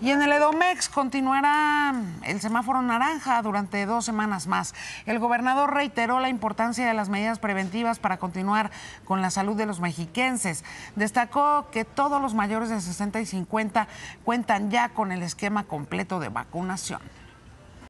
Y en el Edomex continuará el semáforo naranja durante 2 semanas más. El gobernador reiteró la importancia de las medidas preventivas para continuar con la salud de los mexiquenses. Destacó que todos los mayores de 60 y 50 cuentan ya con el esquema completo de vacunación.